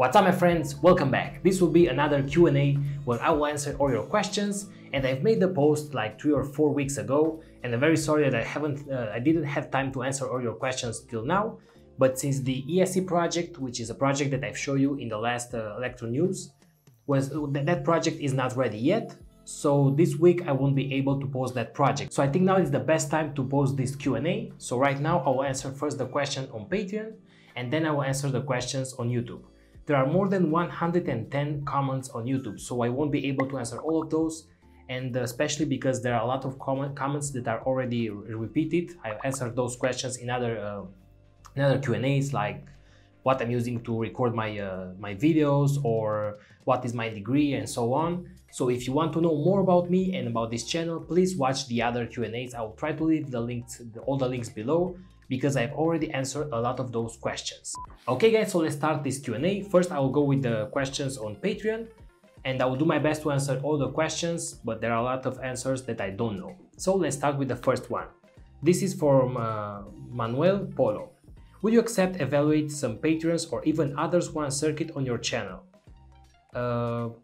What's up, my friends? Welcome back. This will be another Q&A where I will answer all your questions, and I've made the post like 3 or 4 weeks ago, and I'm very sorry that I didn't have time to answer all your questions till now. But since the ESC project, which is a project that I've shown you in the last Electro News, that project is not ready yet. So this week I won't be able to post that project. So I think now is the best time to post this Q&A. So right now I will answer first the question on Patreon, and then I will answer the questions on YouTube. There are more than 110 comments on YouTube, so I won't be able to answer all of those, and especially because there are a lot of comments that are already repeated. I answered those questions in other Q&As, like what I'm using to record my videos, or what is my degree, and so on. So if you want to know more about me and about this channel, please watch the other Q&As. I will try to leave the links, all the links below, because I've already answered a lot of those questions. Okay guys, so let's start this Q&A. First, I will go with the questions on Patreon, and I will do my best to answer all the questions, but there are a lot of answers that I don't know. So let's start with the first one. This is from Manuel Polo. Would you evaluate some patrons or even others one circuit on your channel?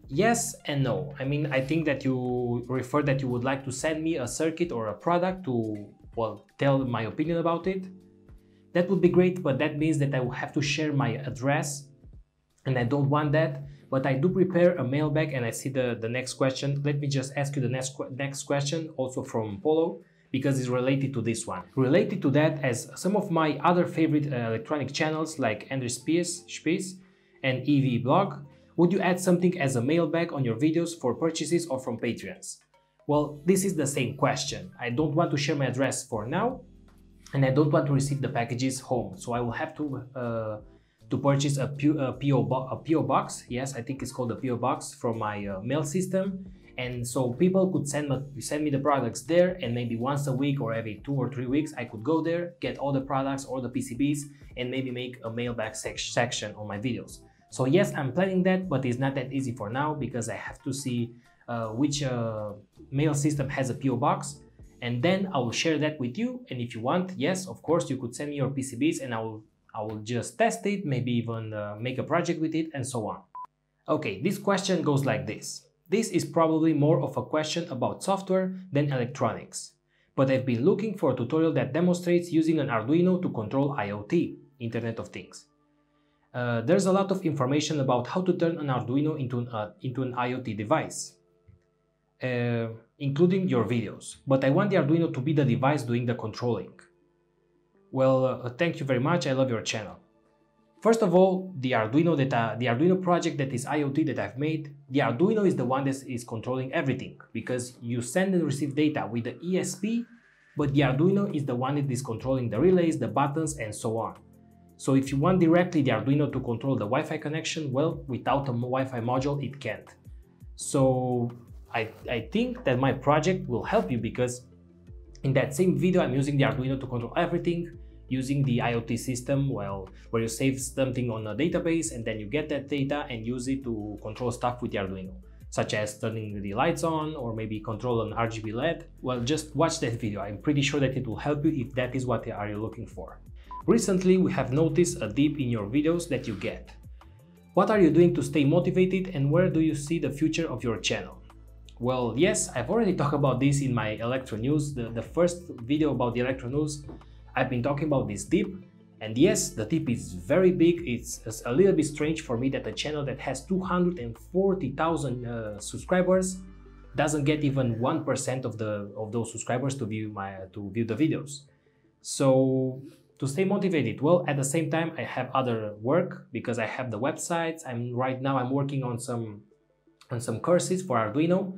Yes and no. I mean, I think that you referred that you would like to send me a circuit or a product to, well, tell my opinion about it. That would be great, but that means that I will have to share my address, and I don't want that. But I do prepare a mailbag, and I see the next question. Let me just ask you the next question, also from Polo, because it's related to this one. Related to that, as some of my other favorite electronic channels like Andrew Spies and EV Blog, would you add something as a mailbag on your videos for purchases or from Patreons? Well, this is the same question. I don't want to share my address for now, and I don't want to receive the packages home, so I will have to purchase a PO box. Yes, I think it's called a PO box from my mail system. And so people could send me the products there, and maybe once a week or every 2 or 3 weeks I could go there, get all the products, all the PCBs, and maybe make a mailbag section on my videos. So yes, I'm planning that, but it's not that easy for now, because I have to see which mail system has a PO box, and then I will share that with you. And if you want, yes, of course, you could send me your PCBs, and I will just test it, maybe even make a project with it, and so on. Okay, this question goes like this. This is probably more of a question about software than electronics, but I've been looking for a tutorial that demonstrates using an Arduino to control IoT, Internet of Things. There's a lot of information about how to turn an Arduino into an IoT device, including your videos, but I want the Arduino to be the device doing the controlling. Well, thank you very much, I love your channel. First of all, the Arduino project that is IoT that I've made, the Arduino is the one that is controlling everything, because you send and receive data with the ESP, but the Arduino is the one that is controlling the relays, the buttons, and so on. So if you want directly the Arduino to control the Wi-Fi connection, well, without a Wi-Fi module, it can't. So I think that my project will help you, because in that same video, I'm using the Arduino to control everything, using the IoT system, well, where you save something on a database, and then you get that data and use it to control stuff with the Arduino, such as turning the lights on, or maybe control an RGB LED. Well, just watch that video. I'm pretty sure that it will help you if that is what you're looking for. Recently, we have noticed a dip in your videos that you get. What are you doing to stay motivated, and where do you see the future of your channel? Well, yes, I've already talked about this in my Electro News, the first video about the Electro News. I've been talking about this tip, and yes, the tip is very big. It's a little bit strange for me that a channel that has 240,000 subscribers doesn't get even 1% of those subscribers to view the videos. So to stay motivated, well, at the same time I have other work, because I have the websites. Right now I'm working on some courses for Arduino.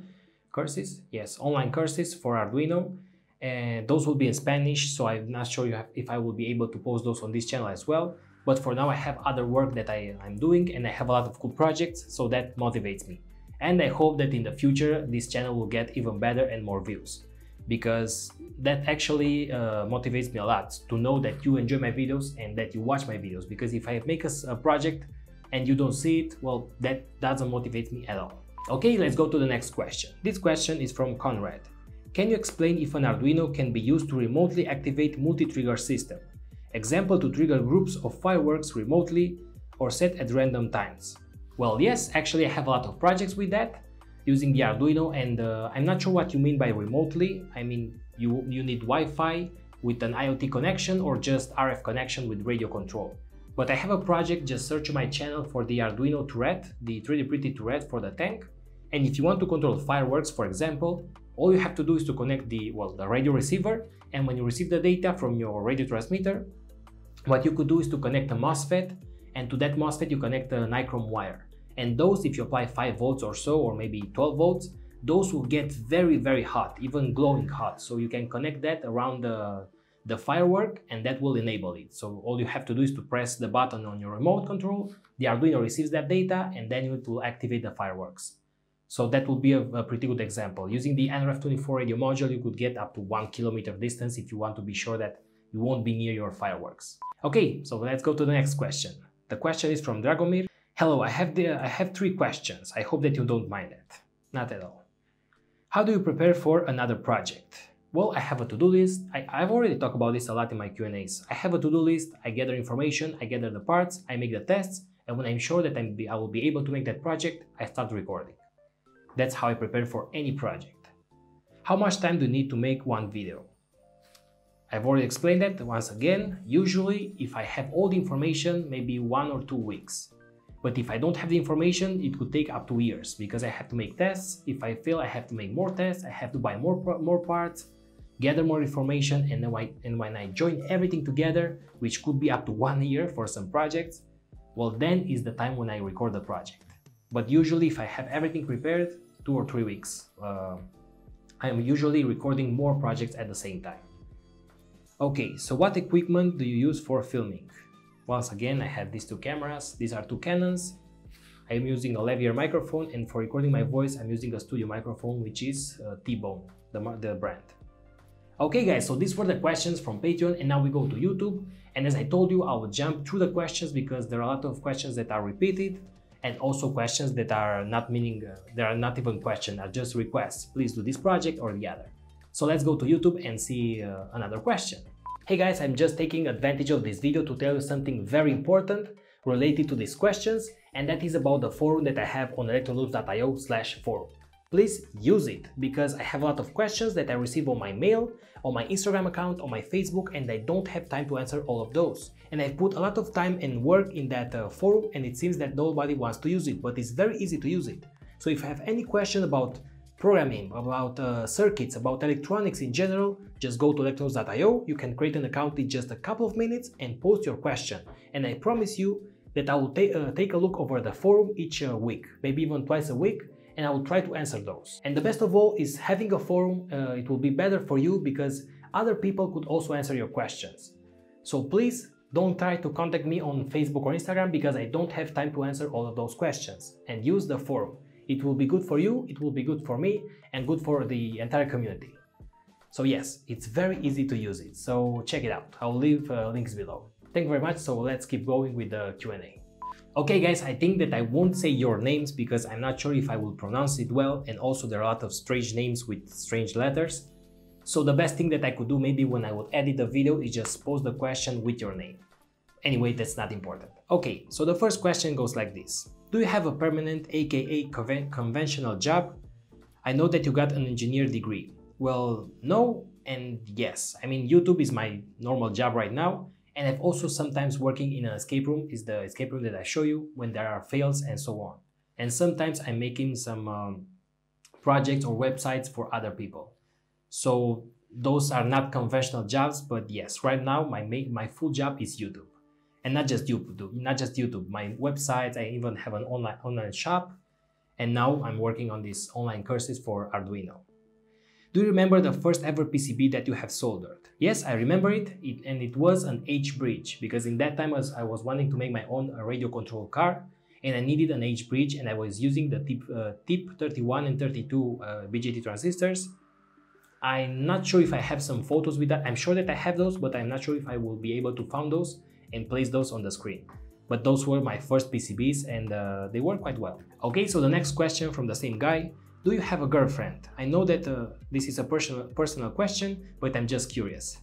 Courses? Yes, online courses for Arduino. And those will be in Spanish, so I'm not sure if I will be able to post those on this channel as well. But for now I have other work that I'm doing, and I have a lot of cool projects, so that motivates me. And I hope that in the future this channel will get even better and more views, because that actually motivates me a lot to know that you enjoy my videos and that you watch my videos. Because if I make a project and you don't see it, well, that doesn't motivate me at all. Okay, let's go to the next question. This question is from Conrad. Can you explain if an Arduino can be used to remotely activate multi-trigger system? Example, to trigger groups of fireworks remotely or set at random times? Well, yes, actually I have a lot of projects with that, using the Arduino, and I'm not sure what you mean by remotely. I mean, you need Wi-Fi with an IoT connection or just RF connection with radio control. But I have a project, just search my channel for the Arduino turret, the 3D printed turret for the tank. And if you want to control fireworks, for example, all you have to do is to connect the radio receiver, and when you receive the data from your radio transmitter, what you could do is to connect a MOSFET, and to that MOSFET you connect a nichrome wire. And those, if you apply 5 volts or so, or maybe 12 volts, those will get very, very hot, even glowing hot. So you can connect that around the firework, and that will enable it. So all you have to do is to press the button on your remote control, the Arduino receives that data, and then it will activate the fireworks. So that would be a pretty good example. Using the NRF24 radio module, you could get up to 1 kilometer distance if you want to be sure that you won't be near your fireworks. Okay, so let's go to the next question. The question is from Dragomir. Hello, I have 3 questions. I hope that you don't mind that. Not at all. How do you prepare for another project? Well, I have a to-do list. I've already talked about this a lot in my Q&As. I have a to-do list, I gather information, I gather the parts, I make the tests, and when I'm sure that I will be able to make that project, I start recording. That's how I prepare for any project. How much time do you need to make one video? I've already explained that once again. Usually, if I have all the information, maybe 1 or 2 weeks. But if I don't have the information, it could take up to years, because I have to make tests. If I fail, I have to make more tests, I have to buy more parts, gather more information, and then when I join everything together, which could be up to 1 year for some projects, well, then is the time when I record the project. But usually, if I have everything prepared, 2 or 3 weeks. I am usually recording more projects at the same time. Okay, so what equipment do you use for filming? Once again, I have these 2 cameras, these are 2 Canons. I am using a lavalier microphone, and for recording my voice, I'm using a studio microphone, which is T-Bone, the brand. Okay guys, so these were the questions from Patreon, and now we go to YouTube. And as I told you, I will jump through the questions because there are a lot of questions that are repeated, and also questions that are not meaning, they are not even questions, are just requests. Please do this project or the other. So let's go to YouTube and see another question. Hey guys, I'm just taking advantage of this video to tell you something very important related to these questions, and that is about the forum that I have on electronoobs.io/forum. Please use it, because I have a lot of questions that I receive on my mail, on my Instagram account, on my Facebook, and I don't have time to answer all of those. And I've put a lot of time and work in that forum, and it seems that nobody wants to use it, but it's very easy to use it. So if you have any question about programming, about circuits, about electronics in general, just go to electronoobs.io. You can create an account in just a couple of minutes and post your question. And I promise you that I will take a look over the forum each week, maybe even twice a week, and I will try to answer those. And the best of all is having a forum, it will be better for you because other people could also answer your questions. So please don't try to contact me on Facebook or Instagram because I don't have time to answer all of those questions. And use the forum. It will be good for you, it will be good for me, and good for the entire community. So yes, it's very easy to use it, so check it out. I'll leave links below. Thank you very much, so let's keep going with the Q&A. Okay guys, I think that I won't say your names because I'm not sure if I will pronounce it well, and also there are a lot of strange names with strange letters. So the best thing that I could do maybe when I would edit the video is just post the question with your name. Anyway, that's not important. Okay, so the first question goes like this. Do you have a permanent aka conventional job? I know that you got an engineer degree. Well, no and yes. I mean, YouTube is my normal job right now, and I've also sometimes working in an escape room, is the escape room that I show you when there are fails and so on. And sometimes I'm making some projects or websites for other people. So those are not conventional jobs, but yes, right now my full job is YouTube. And not just YouTube, my websites, I even have an online shop, and now I'm working on these online courses for Arduino. Do you remember the first ever PCB that you have soldered? Yes, I remember it, and it was an H-bridge, because in that time I was wanting to make my own radio control car, and I needed an H-bridge, and I was using the TIP-31 and 32 BJT transistors. I'm not sure if I have some photos with that. I'm sure that I have those, but I'm not sure if I will be able to find those and place those on the screen. But those were my first PCBs, and they work quite well. Okay, so the next question from the same guy. Do you have a girlfriend? I know that this is a personal question, but I'm just curious.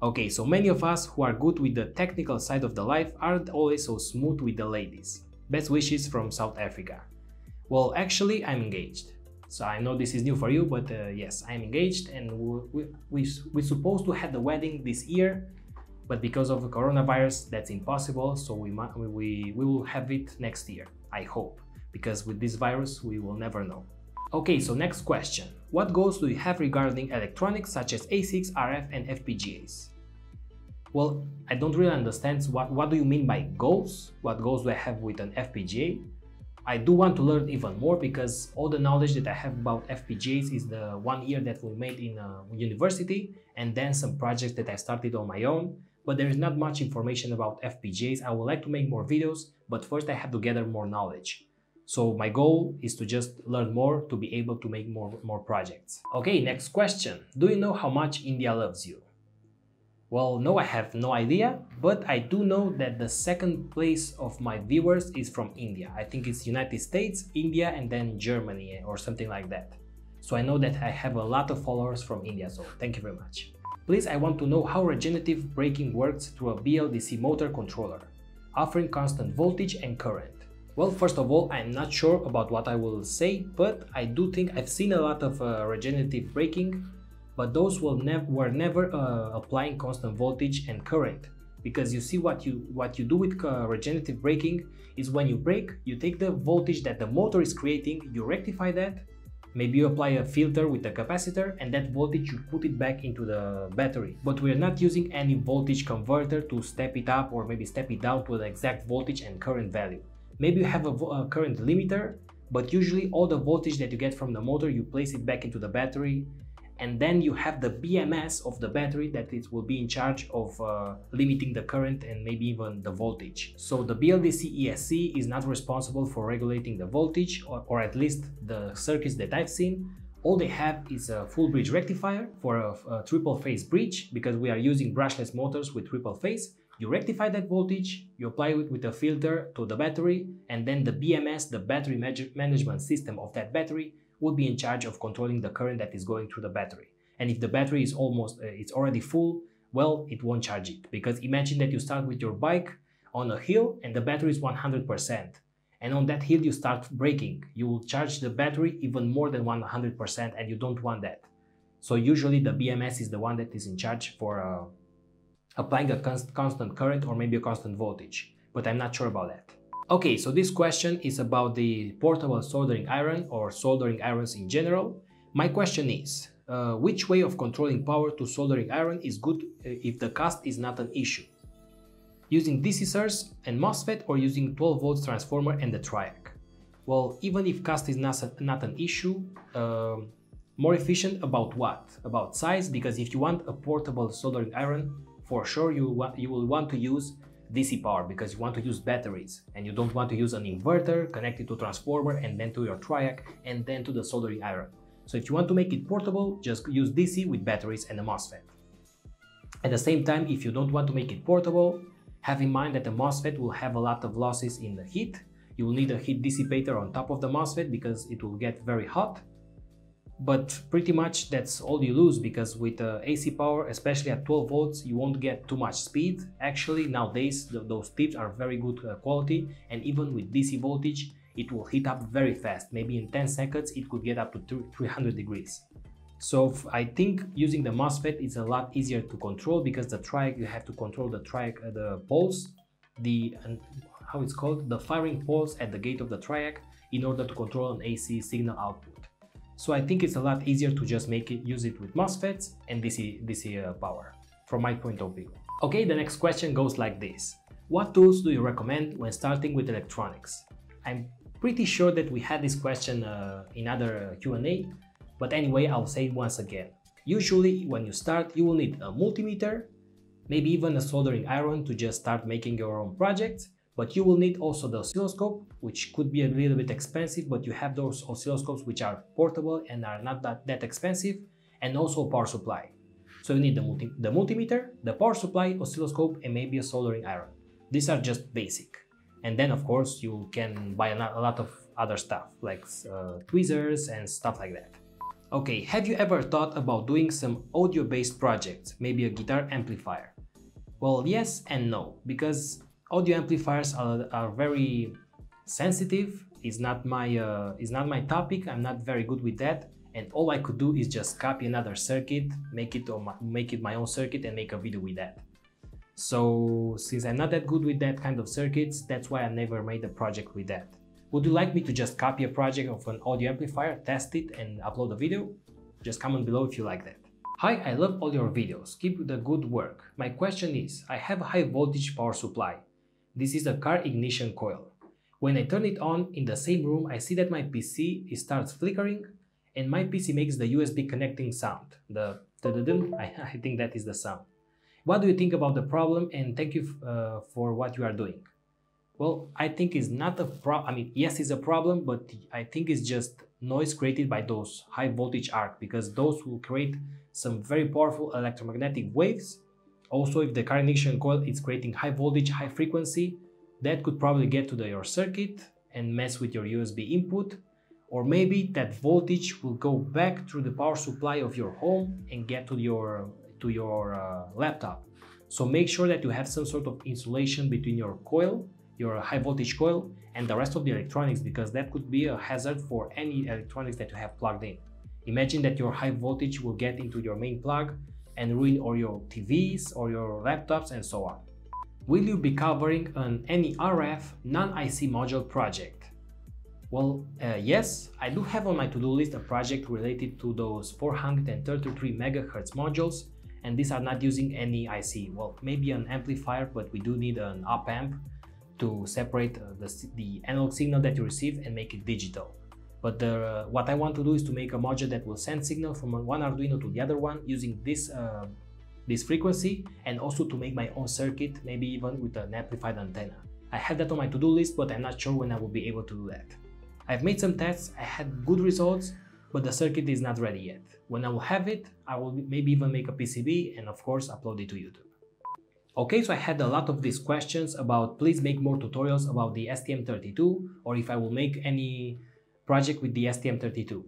Okay, so many of us who are good with the technical side of the life aren't always so smooth with the ladies. Best wishes from South Africa. Well, actually, I'm engaged. So I know this is new for you, but yes, I'm engaged, and we're supposed to have the wedding this year, but because of the coronavirus, that's impossible. So we will have it next year, I hope, because with this virus, we will never know. Okay, so next question. What goals do you have regarding electronics such as ASICs, RF, and FPGAs? Well, I don't really understand what do you mean by goals? What goals do I have with an FPGA? I do want to learn even more, because all the knowledge that I have about FPGAs is the 1 year that we made in university, and then some projects that I started on my own, but there is not much information about FPGAs. I would like to make more videos, but first I have to gather more knowledge. So my goal is to just learn more to be able to make more projects. Okay, next question. Do you know how much India loves you? Well, no, I have no idea, but I do know that the second place of my viewers is from India. I think it's United States, India, and then Germany or something like that. So I know that I have a lot of followers from India, so thank you very much. Please, I want to know how regenerative braking works through a BLDC motor controller, offering constant voltage and current. Well, first of all, I'm not sure about what I will say, but I do think I've seen a lot of regenerative braking, but those were never applying constant voltage and current, because you see what you do with regenerative braking is when you brake, you take the voltage that the motor is creating, you rectify that, maybe you apply a filter with a capacitor, and that voltage you put it back into the battery. But we're not using any voltage converter to step it up or maybe step it down to the exact voltage and current value. Maybe you have a current limiter, but usually all the voltage that you get from the motor, you place it back into the battery, and then you have the BMS of the battery that it will be in charge of limiting the current and maybe even the voltage. So the BLDC ESC is not responsible for regulating the voltage, or at least the circuits that I've seen. All they have is a full bridge rectifier for a triple phase bridge, because we are using brushless motors with triple phase. You rectify that voltage, you apply it with a filter to the battery, and then the BMS, the battery management system of that battery, would be in charge of controlling the current that is going through the battery. And if the battery is it's already full, well, it won't charge it. Because imagine that you start with your bike on a hill and the battery is 100%. And on that hill you start braking. You will charge the battery even more than 100%, and you don't want that. So usually the BMS is the one that is in charge for applying a constant current or maybe a constant voltage, but I'm not sure about that. Okay, so this question is about the portable soldering iron or soldering irons in general. My question is, which way of controlling power to soldering iron is good if the cost is not an issue? Using decisors and MOSFET, or using 12 volts transformer and the triac? Well, even if cost is not an issue, more efficient about what? About size, because if you want a portable soldering iron, for sure you will want to use DC power, because you want to use batteries and you don't want to use an inverter connected to transformer and then to your triac and then to the soldering iron. So if you want to make it portable, just use DC with batteries and a MOSFET. At the same time, if you don't want to make it portable, have in mind that the MOSFET will have a lot of losses in the heat. You will need a heat dissipator on top of the MOSFET because it will get very hot. But pretty much that's all you lose, because with AC power, especially at 12 volts, you won't get too much speed. Actually, nowadays, those tips are very good quality, and even with DC voltage, it will heat up very fast. Maybe in 10 seconds, it could get up to 300 degrees. So I think using the MOSFET is a lot easier to control, because the triac, you have to control the triac, the poles, how it's called, the firing poles at the gate of the triac in order to control an AC signal output. So I think it's a lot easier to just use it with MOSFETs and DC power, from my point of view. Okay, the next question goes like this. What tools do you recommend when starting with electronics? I'm pretty sure that we had this question in other Q&A, but anyway, I'll say it once again. Usually when you start, you will need a multimeter, maybe even a soldering iron to just start making your own projects. But you will need also the oscilloscope, which could be a little bit expensive, but you have those oscilloscopes which are portable and are not that expensive, and also power supply. So you need the multimeter, the power supply, oscilloscope, and maybe a soldering iron. These are just basic. And then, of course, you can buy a lot of other stuff, like tweezers and stuff like that. Okay, have you ever thought about doing some audio-based projects, maybe a guitar amplifier? Well, yes and no, because audio amplifiers are very sensitive. It's not my topic, I'm not very good with that, and all I could do is just copy another circuit, make it my own circuit and make a video with that. So, since I'm not that good with that kind of circuits, that's why I never made a project with that. Would you like me to just copy a project of an audio amplifier, test it and upload a video? Just comment below if you like that. Hi, I love all your videos. Keep the good work. My question is, I have a high voltage power supply. This is a car ignition coil. When I turn it on in the same room, I see that my PC starts flickering and my PC makes the USB connecting sound. The da-da-dum, I think that is the sound. What do you think about the problem, and thank you for what you are doing? Well, I think it's not a problem. I mean, yes, it's a problem, but I think it's just noise created by those high voltage arc, because those will create some very powerful electromagnetic waves. Also, if the car ignition coil is creating high voltage, high frequency, that could probably get to your circuit and mess with your USB input. Or maybe that voltage will go back through the power supply of your home and get to your laptop. So make sure that you have some sort of insulation between your coil, your high voltage coil, and the rest of the electronics, because that could be a hazard for any electronics that you have plugged in. Imagine that your high voltage will get into your main plug and ruin all your TVs or your laptops and so on. Will you be covering any RF non-IC module project? Well, yes, I do have on my to-do list a project related to those 433 MHz modules, and these are not using any IC. Well, maybe an amplifier, but we do need an op-amp to separate the analog signal that you receive and make it digital. But what I want to do is to make a module that will send signal from one Arduino to the other one using this frequency, and also to make my own circuit, maybe even with an amplified antenna. I have that on my to-do list, but I'm not sure when I will be able to do that. I've made some tests, I had good results, but the circuit is not ready yet. When I will have it, I will maybe even make a PCB and of course upload it to YouTube. Okay, so I had a lot of these questions about please make more tutorials about the STM32, or if I will make any project with the STM32.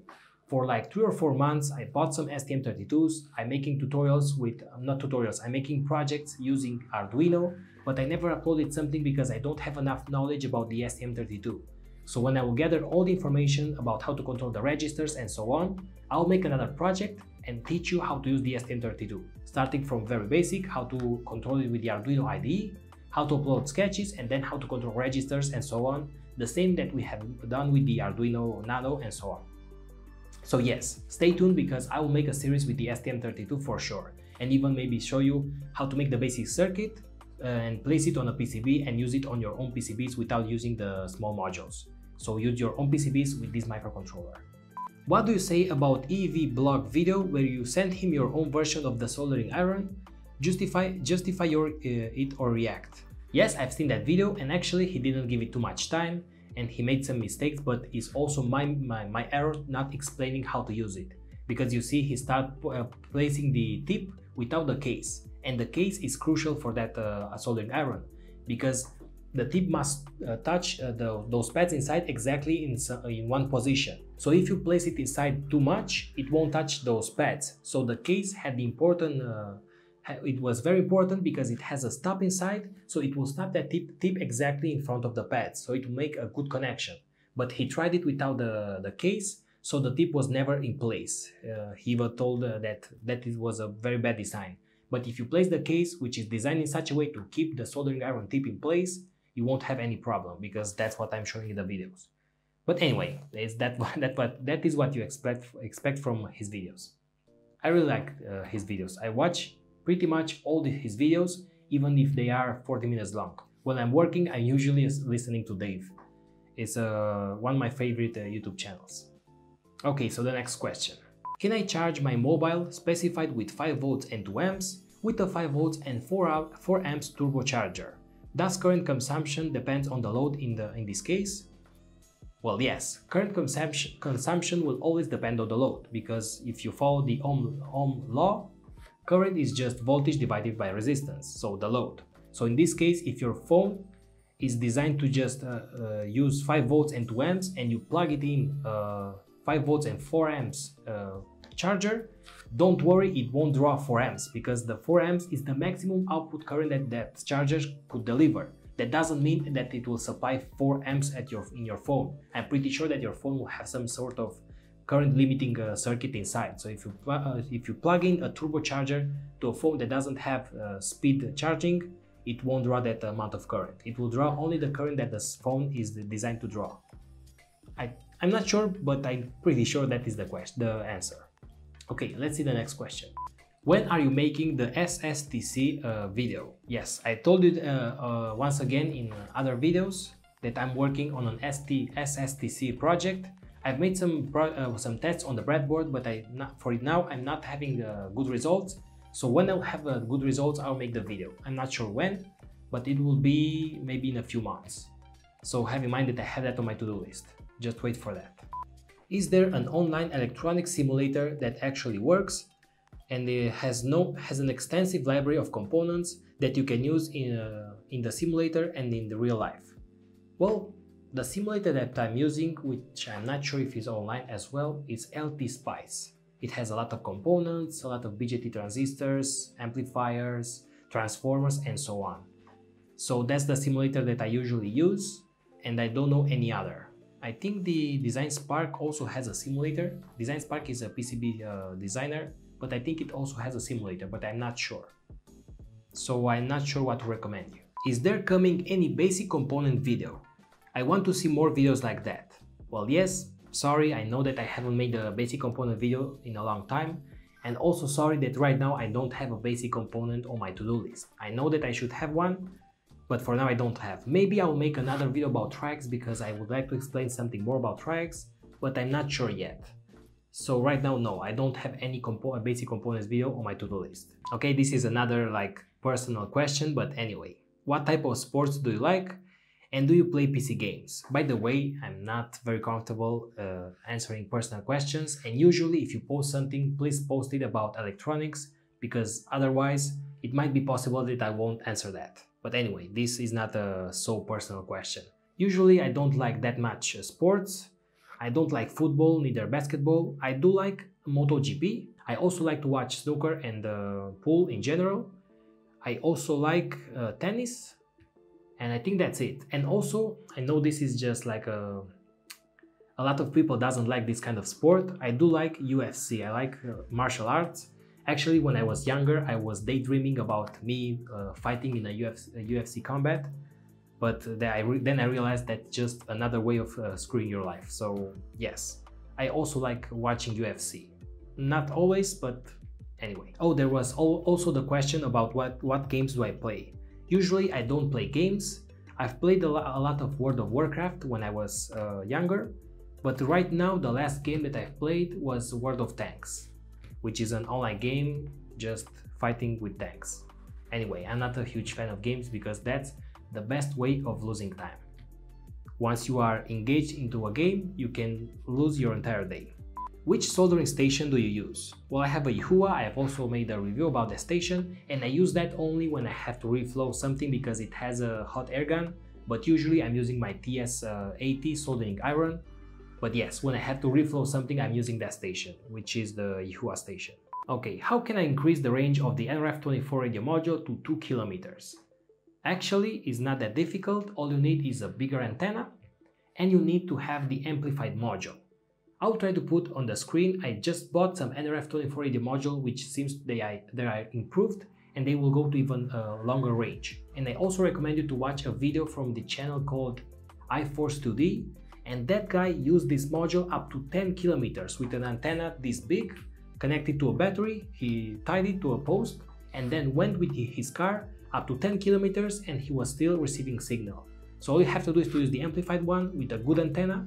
For like 3 or 4 months, I bought some STM32s. I'm making tutorials with, not tutorials, I'm making projects using Arduino, but I never uploaded something because I don't have enough knowledge about the STM32. So when I will gather all the information about how to control the registers and so on, I'll make another project and teach you how to use the STM32, starting from very basic, how to control it with the Arduino IDE, how to upload sketches, and then how to control registers and so on, the same that we have done with the Arduino Nano and so on. So yes, stay tuned, because I will make a series with the STM32 for sure, and even maybe show you how to make the basic circuit and place it on a PCB and use it on your own PCBs without using the small modules. So use your own PCBs with this microcontroller. What do you say about EV Blog video where you send him your own version of the soldering iron? Justify your it or react. Yes, I've seen that video, and actually he didn't give it too much time and he made some mistakes, but it's also my error not explaining how to use it. Because you see, he started placing the tip without the case, and the case is crucial for that soldering iron, because the tip must touch those pads inside exactly in one position. So if you place it inside too much, it won't touch those pads. So the case had the important, it was very important because it has a stop inside, so it will stop that tip exactly in front of the pads, so it will make a good connection. But he tried it without the case, so the tip was never in place. He was told that it was a very bad design. But if you place the case, which is designed in such a way to keep the soldering iron tip in place, you won't have any problem, because that's what I'm showing in the videos. But anyway, that is what you expect from his videos. I really like his videos. I watch pretty much all his videos, even if they are 40 minutes long. When I'm working, I'm usually listening to Dave. It's one of my favorite YouTube channels. Okay, so the next question. Can I charge my mobile specified with 5 volts and 2 amps with a 5 volts and 4 amps turbocharger? Does current consumption depends on the load in this case? Well, yes, current consumption will always depend on the load, because if you follow the Ohm law, current is just voltage divided by resistance, so the load. So in this case, if your phone is designed to just use 5 volts and 2 amps and you plug it in 5 volts and 4 amps charger, don't worry, it won't draw 4 amps because the 4 amps is the maximum output current that charger could deliver. That doesn't mean that it will supply 4 amps in your phone. I'm pretty sure that your phone will have some sort of current limiting circuit inside. So if you plug in a turbocharger to a phone that doesn't have speed charging, it won't draw that amount of current. It will draw only the current that the phone is designed to draw. I'm not sure, but I'm pretty sure that is the answer. Okay, let's see the next question. When are you making the SSTC video? Yes, I told you once again in other videos that I'm working on an SSTC project. I've made some tests on the breadboard, but for now I'm not having good results. So when I'll have good results, I'll make the video. I'm not sure when, but it will be maybe in a few months. So have in mind that I have that on my to-do list. Just wait for that. Is there an online electronic simulator that actually works? And it has an extensive library of components that you can use in the simulator and in the real life. Well, the simulator that I'm using, which I'm not sure if it's online as well, is LT Spies. It has a lot of components, a lot of BJT transistors, amplifiers, transformers, and so on. So that's the simulator that I usually use, and I don't know any other. I think the Design Spark also has a simulator. Design Spark is a PCB designer, but I think it also has a simulator, but I'm not sure. So I'm not sure what to recommend you. Is there coming any basic component video? I want to see more videos like that. Well, yes, sorry, I know that I haven't made a basic component video in a long time, and also sorry that right now I don't have a basic component on my to-do list. I know that I should have one, but for now I don't have. Maybe I will make another video about triacs because I would like to explain something more about triacs, but I'm not sure yet. So right now, no, I don't have any basic components video on my to-do list. Okay, this is another like personal question, but anyway. What type of sports do you like? And do you play PC games? By the way, I'm not very comfortable answering personal questions, and usually if you post something, please post it about electronics, because otherwise it might be possible that I won't answer that. But anyway, this is not a so personal question. Usually I don't like that much sports. I don't like football, neither basketball. I do like MotoGP. I also like to watch snooker and pool in general. I also like tennis. And I think that's it. And also, I know this is just like a lot of people doesn't like this kind of sport. I do like UFC. I like martial arts. Actually, when I was younger, I was daydreaming about me fighting in a UFC combat. But then I realized that's just another way of screwing your life. So yes, I also like watching UFC. Not always, but anyway. Oh, there was also the question about what games do I play? Usually I don't play games. I've played a lot of World of Warcraft when I was younger, but right now the last game that I've played was World of Tanks, which is an online game just fighting with tanks. Anyway, I'm not a huge fan of games because that's the best way of losing time. Once you are engaged into a game, you can lose your entire day. Which soldering station do you use? Well, I have a Yihua, I have also made a review about the station, and I use that only when I have to reflow something because it has a hot air gun, but usually I'm using my TS80 soldering iron. But yes, when I have to reflow something, I'm using that station, which is the Yihua station. Okay, how can I increase the range of the NRF24 radio module to 2 kilometers? Actually, it's not that difficult, all you need is a bigger antenna, and you need to have the amplified module. I'll try to put on the screen. I just bought some NRF24 radio module, which seems they are improved and they will go to even longer range. And I also recommend you to watch a video from the channel called iForce2D, and that guy used this module up to 10 kilometers with an antenna this big, connected to a battery. He tied it to a post and then went with his car up to 10 kilometers and he was still receiving signal. So all you have to do is to use the amplified one with a good antenna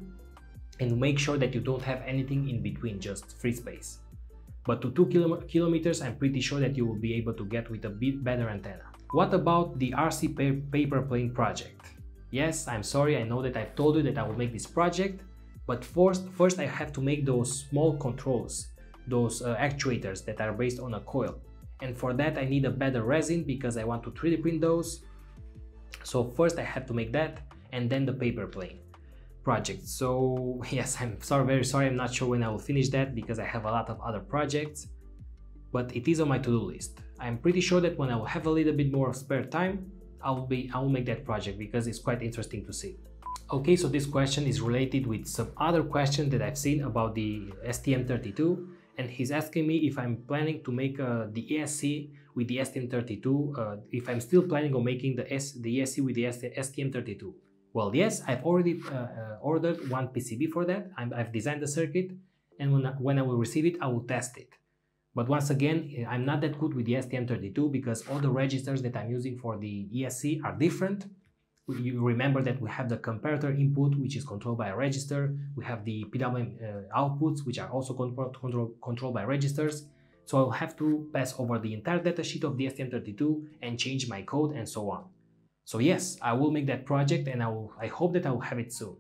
and make sure that you don't have anything in between, just free space. But to 2 kilometers, I'm pretty sure that you will be able to get with a bit better antenna. What about the RC paper plane project? Yes, I'm sorry, I know that I've told you that I will make this project, but first I have to make those small controls, those actuators that are based on a coil. And for that I need a better resin because I want to 3D print those. So first I have to make that and then the paper plane. project. So yes, I'm sorry, very sorry, I'm not sure when I will finish that because I have a lot of other projects, but it is on my to-do list. I'm pretty sure that when I will have a little bit more spare time, I will make that project because it's quite interesting to see. Okay, so this question is related with some other question that I've seen about the STM32, and he's asking me if I'm planning to make the ESC with the STM32, if I'm still planning on making the ESC with the STM32. Well, yes, I've already ordered one PCB for that. I've designed the circuit, and when I will receive it, I will test it. But once again, I'm not that good with the STM32 because all the registers that I'm using for the ESC are different. You remember that we have the comparator input, which is controlled by a register. We have the PWM outputs, which are also controlled by registers. So I'll have to pass over the entire datasheet of the STM32 and change my code and so on. So yes, I will make that project, and I hope that I will have it soon.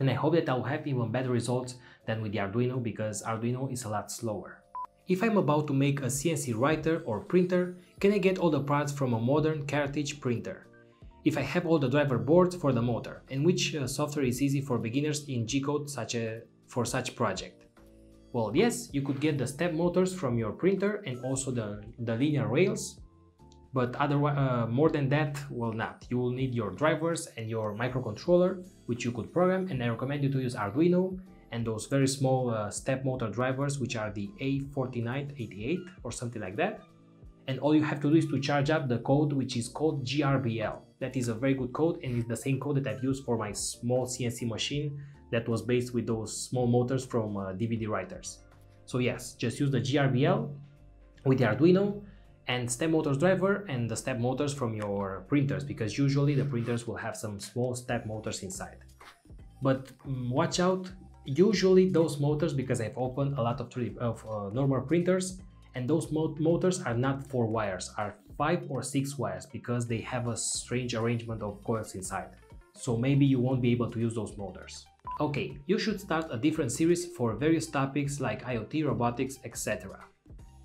And I hope that I will have even better results than with the Arduino, because Arduino is a lot slower. If I'm about to make a CNC writer or printer, can I get all the parts from a modern cartridge printer? If I have all the driver boards for the motor, and which software is easy for beginners in G-code for such project? Well, yes, you could get the step motors from your printer and also the linear rails, but otherwise, more than that, well, not. You will need your drivers and your microcontroller, which you could program, and I recommend you to use Arduino and those very small step motor drivers, which are the A4988 or something like that. And all you have to do is to charge up the code, which is called GRBL. That is a very good code, and it's the same code that I've used for my small CNC machine that was based with those small motors from DVD writers. So yes, just use the GRBL with the Arduino and step motors driver and the step motors from your printers, because usually the printers will have some small step motors inside. But watch out, usually those motors, because I've opened a lot of normal printers, and those motors are not 4 wires, are 5 or 6 wires, because they have a strange arrangement of coils inside. So maybe you won't be able to use those motors. Okay, you should start a different series for various topics like IoT, robotics, etc.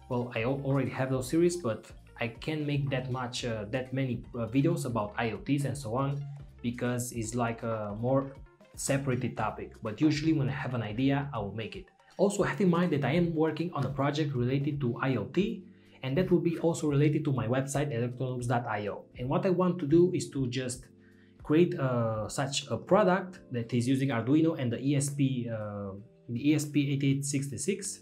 Well, I already have those series, but I can't make that many videos about IoTs and so on, because it's like a more separated topic. But usually when I have an idea, I will make it. Also have in mind that I am working on a project related to IoT, and that will be also related to my website electronoobs.io. And what I want to do is to just create such a product that is using Arduino and the ESP8866,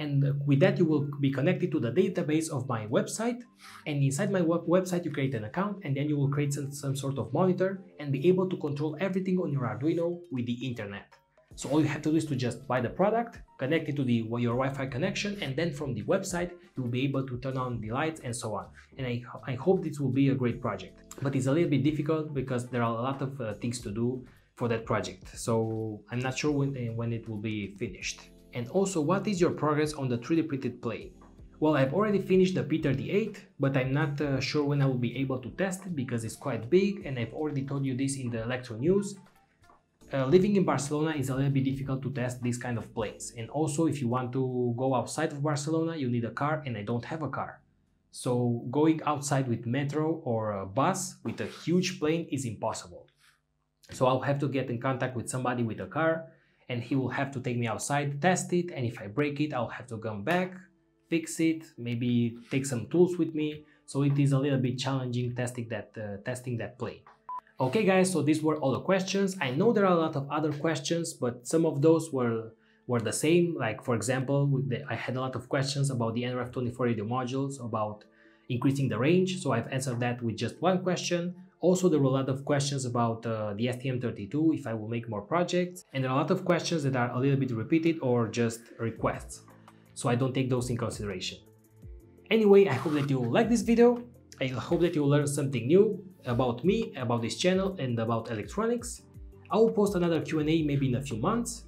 and with that you will be connected to the database of my website, and inside my website you create an account, and then you will create some sort of monitor and be able to control everything on your Arduino with the internet. So all you have to do is to just buy the product, connect it to your Wi-Fi connection, and then from the website you'll be able to turn on the lights and so on. And I hope this will be a great project. But it's a little bit difficult because there are a lot of things to do for that project. So I'm not sure when it will be finished. And also, what is your progress on the 3D printed plane? Well, I've already finished the P38, but I'm not sure when I will be able to test it because it's quite big, and I've already told you this in the Electro News. Living in Barcelona is a little bit difficult to test these kind of planes, and also if you want to go outside of Barcelona you need a car, and I don't have a car. So going outside with metro or a bus with a huge plane is impossible. So I'll have to get in contact with somebody with a car, and he will have to take me outside, test it, and if I break it I'll have to come back, fix it, maybe take some tools with me. So it is a little bit challenging testing that plane. Okay guys, so these were all the questions. I know there are a lot of other questions, but some of those were the same. Like for example, I had a lot of questions about the NRF24 radio modules, about increasing the range, so I've answered that with just one question. Also there were a lot of questions about the STM32, if I will make more projects, and there are a lot of questions that are a little bit repeated or just requests, so I don't take those in consideration. Anyway, I hope that you like this video. I hope that you learned something new about me, about this channel, and about electronics. I will post another Q&A maybe in a few months,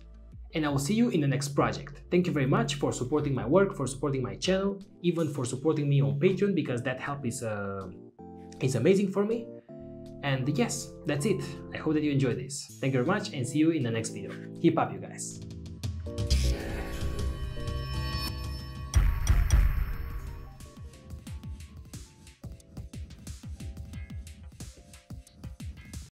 and I will see you in the next project. Thank you very much for supporting my work, for supporting my channel, even for supporting me on Patreon, because that help is amazing for me. And yes, that's it. I hope that you enjoyed this. Thank you very much, and see you in the next video. Keep up, you guys.